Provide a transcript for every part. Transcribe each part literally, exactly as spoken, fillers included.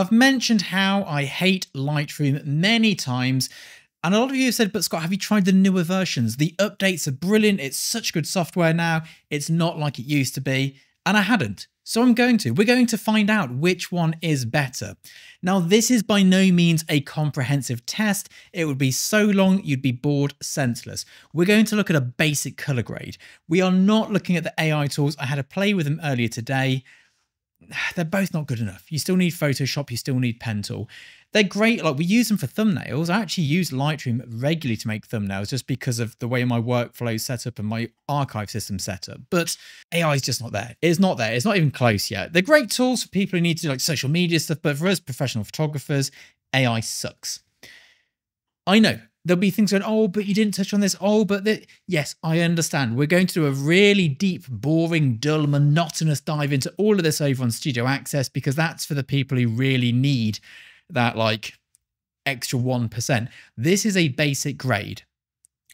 I've mentioned how I hate Lightroom many times, and a lot of you have said, but Scott, have you tried the newer versions? The updates are brilliant. It's such good software now. It's not like it used to be. And I hadn't. So I'm going to. We're going to find out which one is better. Now, this is by no means a comprehensive test. It would be so long you'd be bored senseless. We're going to look at a basic color grade. We are not looking at the A I tools. I had a play with them earlier today. They're both not good enough. You still need Photoshop, you still need Pen Tool. They're great, like we use them for thumbnails. I actually use Lightroom regularly to make thumbnails just because of the way my workflow is set up and my archive system set up. But A I is just not there. It's not there. It's not even close yet. They're great tools for people who need to do like social media stuff, but for us professional photographers, A I sucks. I know. There'll be things going, oh, but you didn't touch on this. Oh, but this. Yes, I understand. We're going to do a really deep, boring, dull, monotonous dive into all of this over on Studio Access because that's for the people who really need that like extra one percent. This is a basic grade.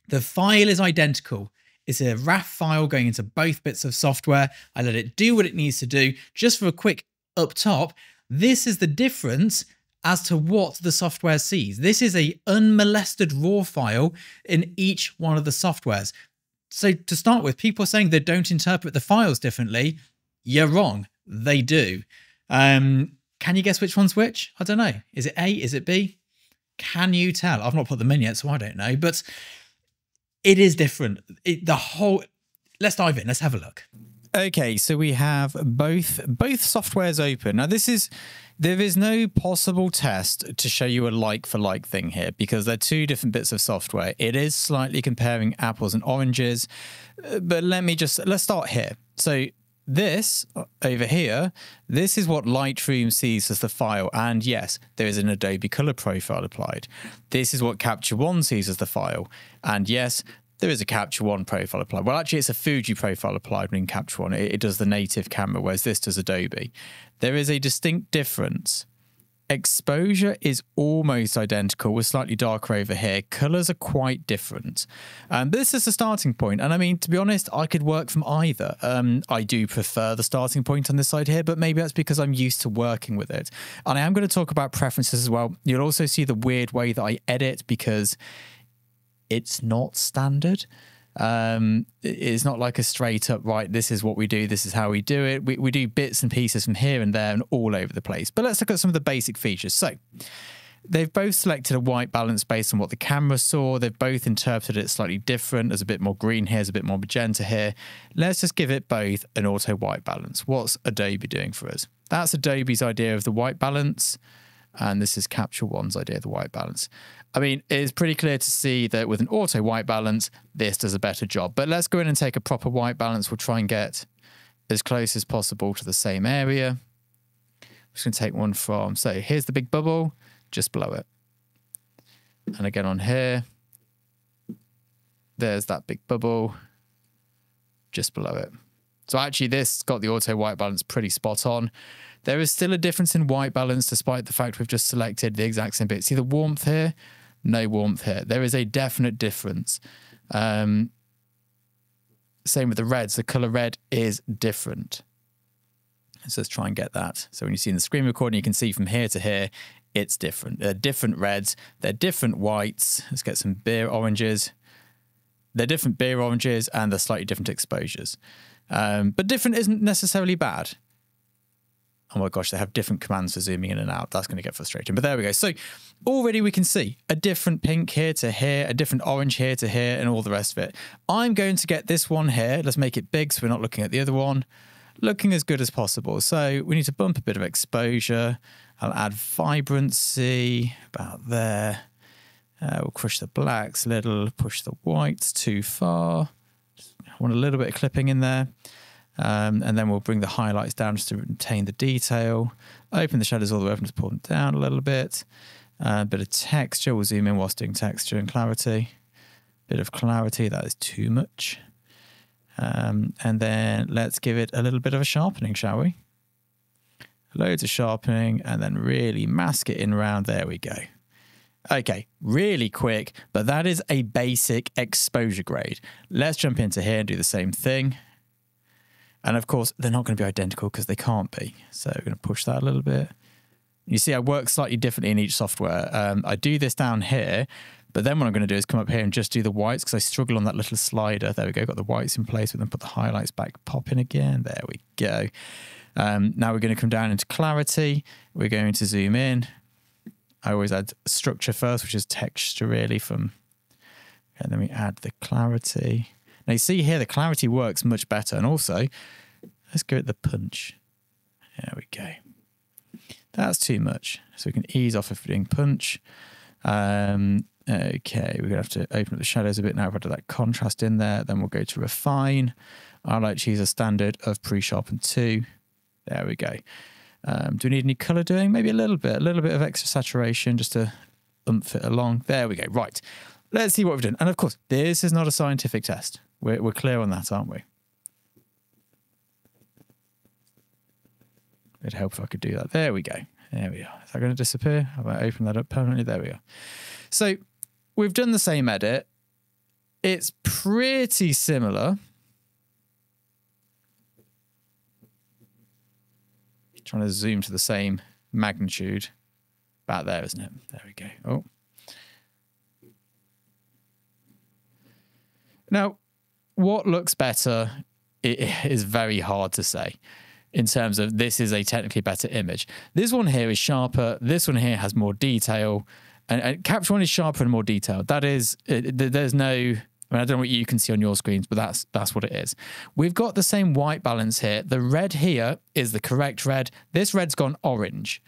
The file is identical. It's a R A F file going into both bits of software. I let it do what it needs to do. Just for a quick up top, this is the difference as to what the software sees. This is an unmolested raw file in each one of the softwares. So to start with, people are saying they don't interpret the files differently. You're wrong. They do. Um, can you guess which one's which? I don't know. Is it A? Is it B? Can you tell? I've not put them in yet, so I don't know. But it is different. It, the whole... Let's dive in. Let's have a look. Okay, so we have both both softwares open. Now, this is... There is no possible test to show you a like-for-like thing here because they're two different bits of software. It is slightly comparing apples and oranges, but let me just, let's start here. So this over here, this is what Lightroom sees as the file. And yes, there is an Adobe color profile applied. This is what Capture One sees as the file. And yes, there is a Capture One profile applied. Well, actually, it's a Fuji profile applied in Capture One. It, it does the native camera, whereas this does Adobe. There is a distinct difference. Exposure is almost identical. We're slightly darker over here. Colors are quite different. And um, this is the starting point. And I mean, to be honest, I could work from either. Um, I do prefer the starting point on this side here, but maybe that's because I'm used to working with it. And I am going to talk about preferences as well. You'll also see the weird way that I edit because it's not standard. Um, it's not like a straight up, right, this is what we do, this is how we do it. We, we do bits and pieces from here and there and all over the place. But let's look at some of the basic features. So they've both selected a white balance based on what the camera saw. They've both interpreted it slightly different. There's a bit more green here, there's a bit more magenta here. Let's just give it both an auto white balance. What's Adobe doing for us? That's Adobe's idea of the white balance. And this is Capture One's idea of the white balance. I mean, it's pretty clear to see that with an auto white balance, this does a better job. But let's go in and take a proper white balance. We'll try and get as close as possible to the same area. I'm just going to take one from, so here's the big bubble, just blow it. And again on here, there's that big bubble, just below it. So actually this got the auto white balance pretty spot on. There is still a difference in white balance despite the fact we've just selected the exact same bit. See the warmth here? No warmth here. There is a definite difference. Um, same with the reds. The color red is different. So let's try and get that. So when you see in the screen recording, you can see from here to here, it's different. They're different reds. They're different whites. Let's get some beer oranges. They're different beer oranges and they're slightly different exposures. Um, but different isn't necessarily bad. Oh my gosh, they have different commands for zooming in and out. That's going to get frustrating. But there we go. So already we can see a different pink here to here, a different orange here to here, and all the rest of it. I'm going to get this one here. Let's make it big so we're not looking at the other one. Looking as good as possible. So we need to bump a bit of exposure. I'll add vibrancy about there. Uh, we'll crush the blacks a little, push the whites too far. I want a little bit of clipping in there. Um, and then we'll bring the highlights down just to retain the detail. Open the shadows all the way up and just pull them down a little bit. A uh, bit of texture. We'll zoom in whilst doing texture and clarity. Bit of clarity. That is too much. Um, and then let's give it a little bit of a sharpening, shall we? Loads of sharpening and then really mask it in around. There we go. Okay, really quick, but that is a basic exposure grade. Let's jump into here and do the same thing. And of course, they're not going to be identical because they can't be. So we're going to push that a little bit. You see, I work slightly differently in each software. Um, I do this down here, but then what I'm going to do is come up here and just do the whites because I struggle on that little slider. There we go, got the whites in place, but then put the highlights back, pop in again. There we go. Um, now we're going to come down into clarity. We're going to zoom in. I always add structure first, which is texture really from, and then we add the clarity. Now you see here, the clarity works much better. And also let's go at the punch. There we go. That's too much. So we can ease off if we're doing punch. Um, okay, we're gonna have to open up the shadows a bit now. If I do that contrast in there, then we'll go to refine. I like to use a standard of pre-sharpen two. There we go. Um, do we need any color doing? Maybe a little bit, a little bit of extra saturation just to umph it along. There we go, right. Let's see what we've done. And of course, this is not a scientific test. We're, we're clear on that, aren't we? It'd help if I could do that. There we go. There we are. Is that going to disappear? Have I opened that up permanently? There we are. So we've done the same edit. It's pretty similar. Trying to zoom to the same magnitude. About there, isn't it? There we go. Oh. Now, what looks better is very hard to say. In terms of this is a technically better image. This one here is sharper. This one here has more detail. And, and Capture One is sharper and more detailed. That is, it, there's no, I mean, I don't know what you can see on your screens, but that's, that's what it is. We've got the same white balance here. The red here is the correct red. This red's gone orange.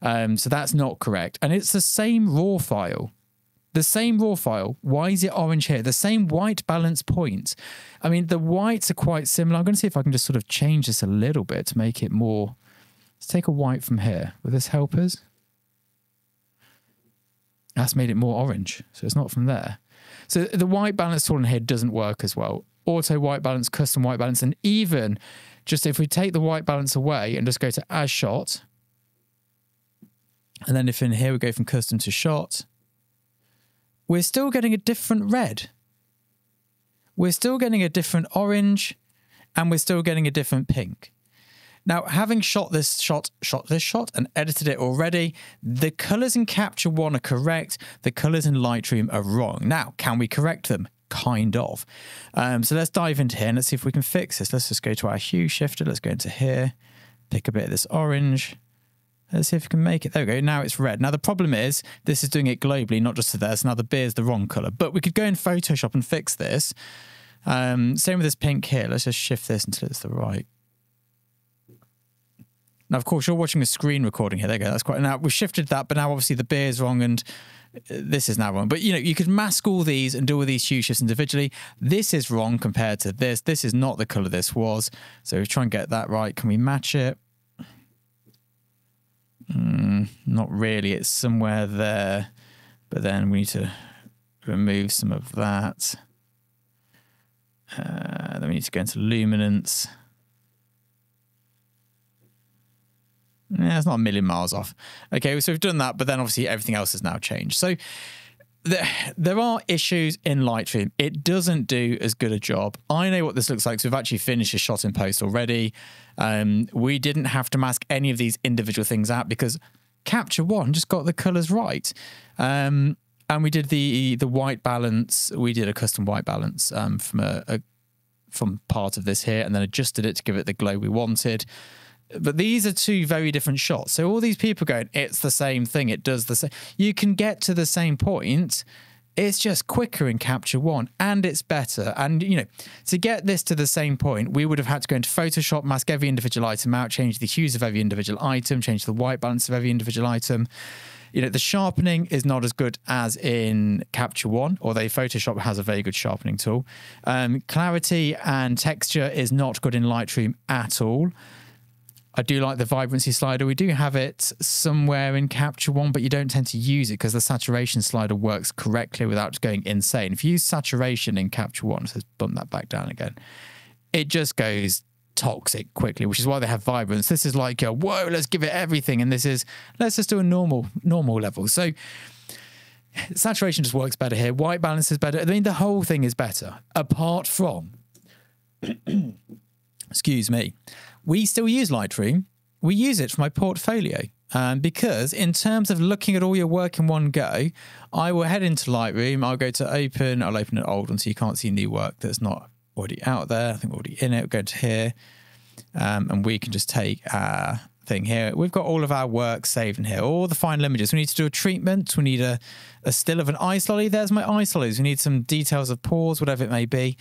Um, so that's not correct. And it's the same raw file. The same raw file, why is it orange here? The same white balance point. I mean, the whites are quite similar. I'm gonna see if I can just sort of change this a little bit to make it more, let's take a white from here. Will this help us? That's made it more orange, so it's not from there. So the white balance tool in here doesn't work as well. Auto white balance, custom white balance, and even just if we take the white balance away and just go to as shot, and then if in here we go from custom to shot, we're still getting a different red. We're still getting a different orange, and we're still getting a different pink. Now, having shot this shot, shot this shot, and edited it already, the colors in Capture One are correct, the colors in Lightroom are wrong. Now, can we correct them? Kind of. Um, so let's dive into here and let's see if we can fix this. Let's just go to our hue shifter, let's go into here, pick a bit of this orange. Let's see if we can make it. There we go. Now it's red. Now the problem is this is doing it globally, not just to there. So now the beer's the wrong color. But we could go in Photoshop and fix this. Um, same with this pink here. Let's just shift this until it's the right. Now, of course, you're watching a screen recording here. There you go. That's quite. Now we've shifted that, but now obviously the beer's wrong and this is now wrong. But you know, you could mask all these and do all these hue shifts individually. This is wrong compared to this. This is not the color this was. So we try and get that right. Can we match it? Mm, not really, it's somewhere there, but then we need to remove some of that. Uh, then we need to go into luminance. Yeah, it's not a million miles off. Okay, so we've done that, but then obviously everything else has now changed. So there, there are issues in Lightroom. It doesn't do as good a job. I know what this looks like, so we've actually finished a shot in post already. Um, we didn't have to mask any of these individual things out because Capture One just got the colors right. Um, and we did the the white balance. We did a custom white balance um, from a, a from part of this here, and then adjusted it to give it the glow we wanted. But these are two very different shots. So all these people going, it's the same thing. It does the same. You can get to the same point. It's just quicker in Capture One and it's better. And, you know, to get this to the same point, we would have had to go into Photoshop, mask every individual item out, change the hues of every individual item, change the white balance of every individual item. You know, the sharpening is not as good as in Capture One, although Photoshop has a very good sharpening tool. Um, clarity and texture is not good in Lightroom at all. I do like the vibrancy slider. We do have it somewhere in Capture One, but you don't tend to use it because the saturation slider works correctly without going insane. If you use saturation in Capture One, so let's bump that back down again, it just goes toxic quickly, which is why they have vibrance. This is like a, whoa, let's give it everything. And this is, let's just do a normal, normal level. So saturation just works better here. White balance is better. I mean, the whole thing is better apart from, excuse me, we still use Lightroom. We use it for my portfolio. Um, because in terms of looking at all your work in one go, I will head into Lightroom, I'll go to open, I'll open an old one so you can't see new work that's not already out there. I think we're already in it. We'll go to here, um, and we can just take our thing here. We've got all of our work saved in here, all the final images. We need to do a treatment. We need a, a still of an ice lolly. There's my ice lollies. We need some details of pores, whatever it may be.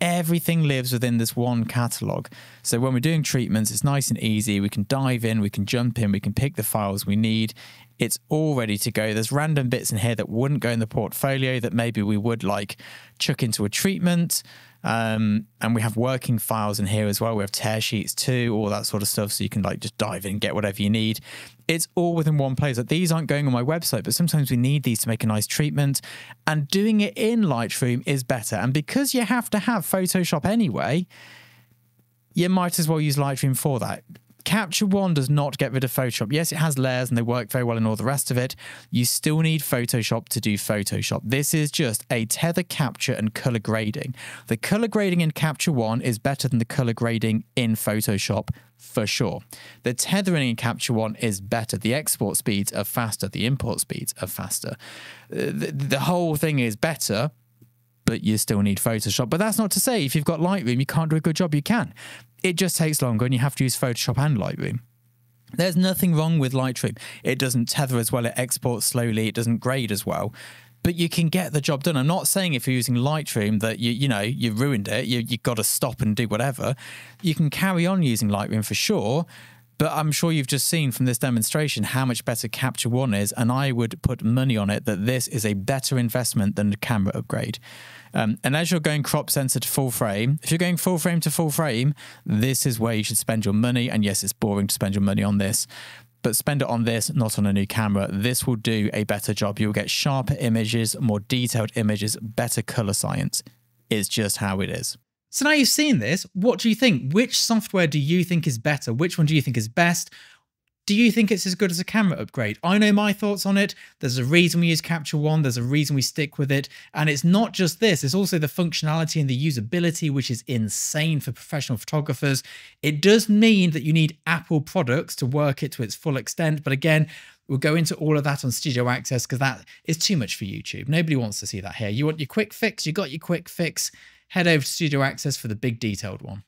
Everything lives within this one catalog. So when we're doing treatments, it's nice and easy. We can dive in, we can jump in, we can pick the files we need. It's all ready to go. There's random bits in here that wouldn't go in the portfolio that maybe we would like chuck into a treatment. Um, and we have working files in here as well. We have tear sheets too, all that sort of stuff. So you can like just dive in, get whatever you need. It's all within one place. Like these aren't going on my website, but sometimes we need these to make a nice treatment, and doing it in Lightroom is better. And because you have to have Photoshop anyway, you might as well use Lightroom for that. Capture One does not get rid of Photoshop. Yes, it has layers and they work very well and all the rest of it. You still need Photoshop to do Photoshop. This is just a tether capture and color grading. The color grading in Capture One is better than the color grading in Photoshop for sure. The tethering in Capture One is better. The export speeds are faster. The import speeds are faster. The, the whole thing is better, but you still need Photoshop. But that's not to say if you've got Lightroom, you can't do a good job. You can. It just takes longer and you have to use Photoshop and Lightroom. There's nothing wrong with Lightroom. It doesn't tether as well, it exports slowly, it doesn't grade as well, but you can get the job done. I'm not saying if you're using Lightroom that you, you know, you've ruined it, you, you've got to stop and do whatever. You can carry on using Lightroom for sure, but I'm sure you've just seen from this demonstration how much better Capture One is, and I would put money on it that this is a better investment than the camera upgrade. Um, and as you're going crop sensor to full frame, if you're going full frame to full frame, this is where you should spend your money. And yes, it's boring to spend your money on this, but spend it on this, not on a new camera. This will do a better job. You'll get sharper images, more detailed images, better color science. It's just how it is. So now you've seen this, what do you think? Which software do you think is better? Which one do you think is best? Do you think it's as good as a camera upgrade? I know my thoughts on it. There's a reason we use Capture One. There's a reason we stick with it. And it's not just this. It's also the functionality and the usability, which is insane for professional photographers. It does mean that you need Apple products to work it to its full extent. But again, we'll go into all of that on Studio Access because that is too much for YouTube. Nobody wants to see that here. You want your quick fix. You got your quick fix. Head over to Studio Access for the big detailed one.